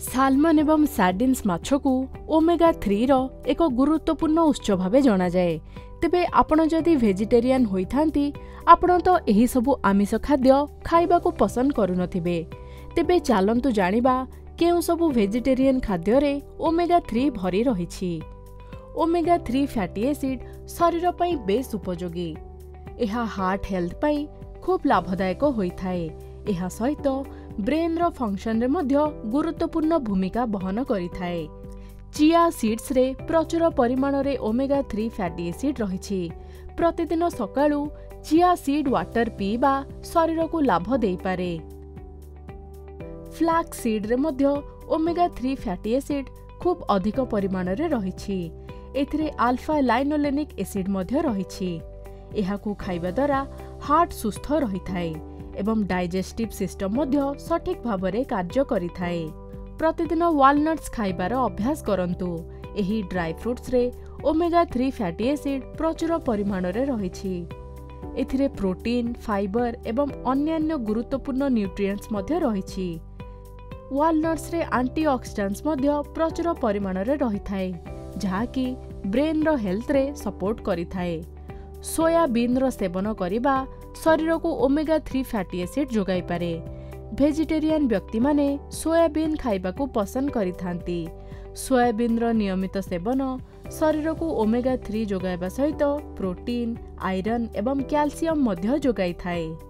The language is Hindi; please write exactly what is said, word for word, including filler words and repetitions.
सालमन एवं सार्डिन्स माछ को ओमेगा थ्री रो एक गुरुत्वपूर्ण उत्स भाव जना जाए। तेबे आपण जदि वेजिटेरियन होइथांती आपण तो एही सबु आमिष खाद्य खाइबा को पसंद करुनथिबे। तेबे चालंतु जानिबा केउ सबु वेजिटेरियन खाद्य रे ओमेगा थ्री भरी रहिछि। ओमेगा थ्री फैटी एसिड शरीर पई बेस उपयोगी। एहा हार्ट हेल्थ पई खूब लाभदायक होइथाए। एहा सहित ब्रेन रो फंक्शन रे मध्य गुरुत्वपूर्ण भूमिका बहन करिथाए। चिया सीड्स रे प्रचुर परिमाण रे ओमेगा थ्री फैटी एसिड रहिछि। प्रतिदिन सकाळू चिया सीड वाटर पीबा शरीर को लाभ देई पारे। फ्लैक्स सीड रे मध्य ओमेगा थ्री फैटी एसिड खूब अधिक परिमाण रे रहिछि। एथिरे अल्फा लाइनोलेनिक एसिड मध्य रहिछि। एहाकू खाइबा द्वारा हार्ट सुस्थ रहिथाए एवं डाइजेस्टिव सिस्टम मध्य सठिक भाव रे कार्य करिथाए। प्रतिदिन वालनट्स खाइबार अभ्यास करंतु। एही ड्राई फ्रुट्स रे ओमेगा थ्री फैटी एसिड प्रचुर परिमाण रे रहिछि। एथिरे प्रोटीन, फाइबर एवं अन्यान्य गुरुत्वपूर्ण न्यूट्रिएंट्स मध्य रहिछि। वालनट्स रे एंटीऑक्सीडेंट्स मध्य प्रचुर परिमाण रे रहिथाए जहा कि ब्रेन रो हेल्थ रे सपोर्ट करिथाए। सोयाबीन रो सेवन करिबा शरीर को ओमेगा थ्री फैटी एसिड जोगाई पारे। वेजिटेरियन व्यक्ति माने सोयाबीन खाइबा को पसंद करिथांती। सोयाबीन रो नियमित सेवन शरीर को ओमेगा थ्री जोगाइबा सहित प्रोटीन, आयरन एवं कैल्शियम मध्य जोगाई थाए।